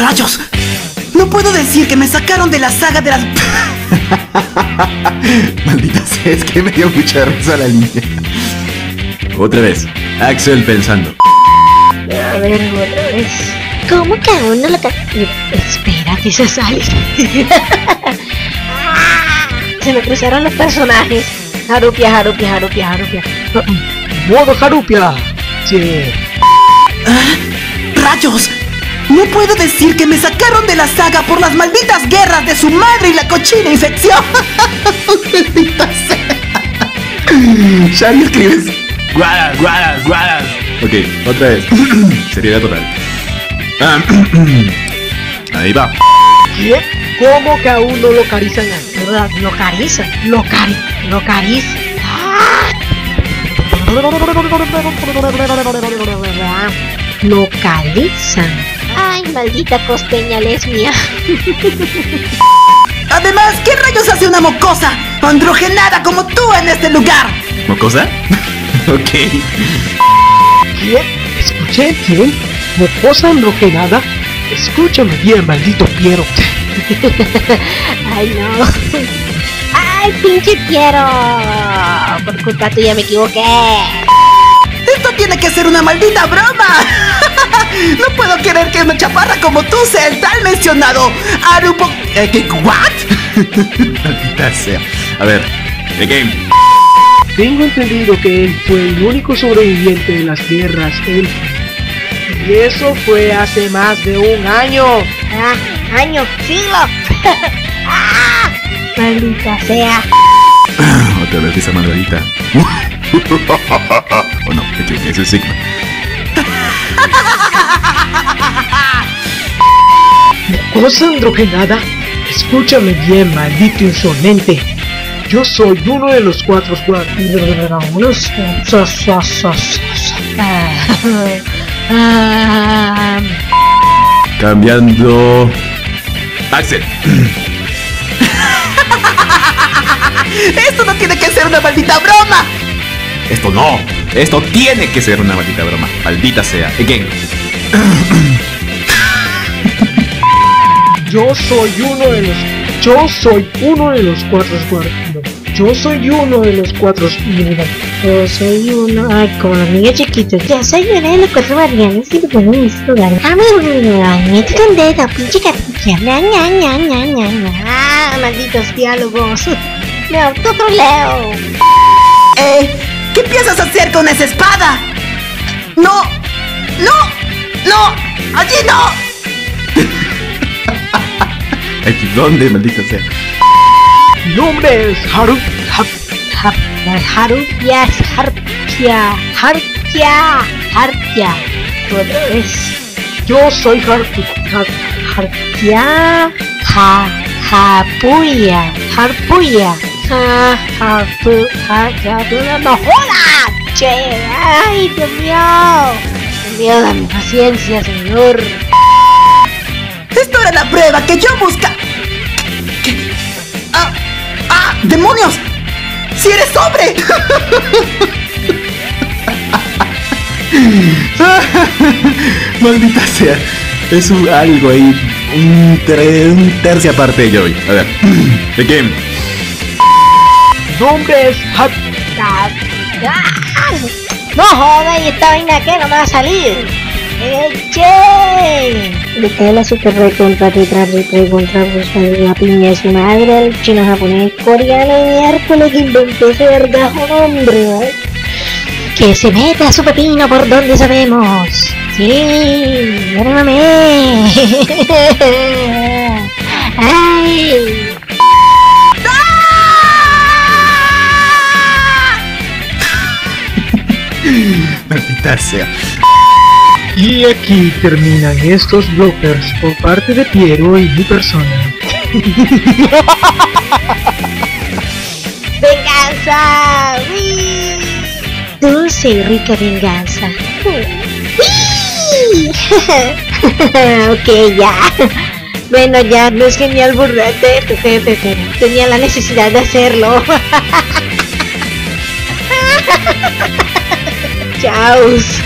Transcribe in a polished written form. ¡Rayos! No puedo decir que me sacaron de la saga de las... Maldita sea, es que me dio mucha risa la línea. Otra vez, Axl pensando. A ver, otra vez. ¿Cómo que aún no lo... Espera, que se sale. Se me cruzaron los personajes. Harpuia, Harpuia, Harpuia, Harpuia. ¡Modo Harpuia! Sí. ¿Ah? ¡Rayos! No puedo decir que me sacaron de la saga por las malditas guerras de su madre y la cochina infección. ¡Maldita sea! Shari, escribes. Guaras, guaras, guaras. Ok, otra vez. Seriedad total. Ahí va. ¿Qué? ¿Cómo que aún no locarizan? Locarizan. Locarizan. Localizan. Ay, maldita costeña lesbia. Además, ¿qué rayos hace una mocosa androgenada como tú en este lugar? ¿Mocosa? Ok. ¿Quién? ¿Escuché? ¿Quién? ¿Mocosa androgenada? Escúchame bien, maldito Piero. Ay, no. Ay, pinche Piero. Por culpa tuya me equivoqué. Esto tiene que ser una maldita broma. No puedo creer que una chaparra como tú sea el tal mencionado Arupo... ¿Qué? ¿What? Maldita sea. A ver, The Game. Tengo entendido que él fue el único sobreviviente de las guerras Y eso fue hace más de un año. Ah, año, siglo. Ah, maldita sea. Otra vez esa margarita. Oh no, me equivoqué, ese es Sigma. Cosa androgenada, escúchame bien, maldito insolente. Yo soy uno de los cuatro cuadros. Cambiando. Axl. Esto no tiene que ser una maldita broma. Esto no. Esto tiene que ser una maldita broma. Maldita sea. Again. Yo soy uno de los cuatro. Ay, como los niños chiquitos. Yo soy uno de los cuatro guardianes y lo pongo en este lugar. A ver, me tocan de la pinche cartilla. Ah, malditos diálogos. Me autotroleo. ¿Qué piensas hacer con esa espada? No. No. No. Allí no. ¿Dónde, maldita sea? Mi nombre es Harpuia, Harpuia. Otra vez. Yo soy Harpuia, Harpuia. ¡No jodas! ¡Che! ¡Ay, Dios mío! Dios mío, dame paciencia, señor. Esto era la prueba que yo buscaba. ¡Ah! ¡Demonios! ¡Si eres hombre! Maldita sea. Es un algo ahí. Un tercio aparte de Joey. A ver. The Game. Nombre es Hot. No jodas, y esta vaina que no me va a salir. ¡Che! Le cae la super re contra la piña de su madre, el chino japonés, coreano y miércoles que inventó ese verdajo nombre, ¿eh? Que se meta su pepino por donde sabemos. Sí, llámame. Ay. Maldita sea. Y aquí terminan estos bloopers por parte de Piero y mi persona. ¡Venganza! ¡Wii! Dulce y rica venganza. ¡Wii! Ok, ya. Bueno, ya no es genial burlarte de tu jefe, pero tenía la necesidad de hacerlo. Chaos.